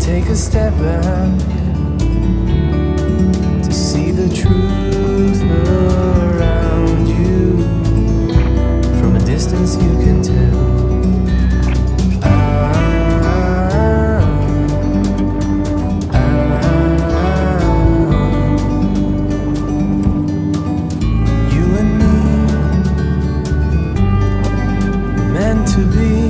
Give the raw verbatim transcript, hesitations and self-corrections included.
Take a step back to see the truth around you. From a distance you can tell. You and me, meant to be.